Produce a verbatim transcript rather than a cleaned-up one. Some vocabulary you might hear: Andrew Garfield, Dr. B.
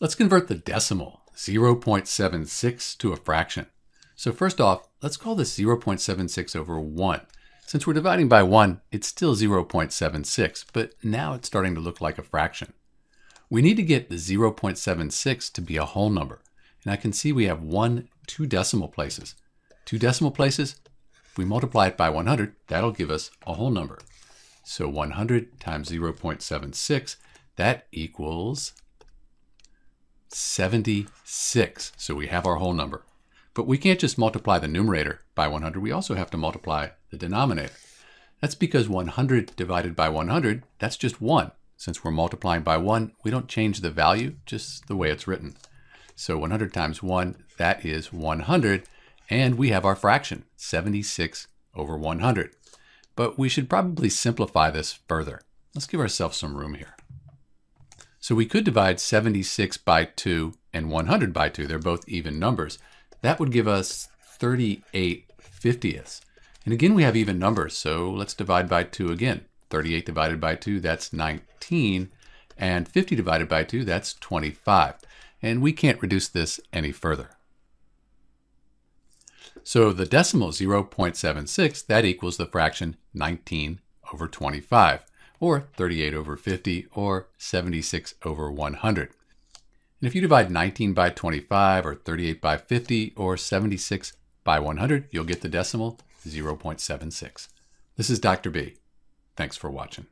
Let's convert the decimal zero point seven six to a fraction. So first off, let's call this zero point seven six over one. Since we're dividing by one, it's still zero point seven six, but now it's starting to look like a fraction. We need to get the zero point seven six to be a whole number. And I can see we have one, two decimal places. Two decimal places, if we multiply it by one hundred, that'll give us a whole number. So one hundred times zero point seven six, that equals seventy-six. So we have our whole number. But we can't just multiply the numerator by one hundred. We also have to multiply the denominator. That's because one hundred divided by one hundred, that's just one. Since we're multiplying by one, we don't change the value, just the way it's written. So one hundred times one, that is one hundred. And we have our fraction, seventy-six over one hundred. But we should probably simplify this further. Let's give ourselves some room here. So we could divide seventy-six by two and one hundred by two. They're both even numbers. That would give us thirty-eight fiftieths. And again, we have even numbers, so let's divide by two again. thirty-eight divided by two, that's nineteen. And fifty divided by two, that's twenty-five. And we can't reduce this any further. So the decimal zero point seven six, that equals the fraction nineteen over twenty-five, or thirty-eight over fifty, or seventy-six over one hundred. And if you divide nineteen by twenty-five, or thirty-eight by fifty, or seventy-six by one hundred, you'll get the decimal zero point seven six. This is Doctor B. Thanks for watching.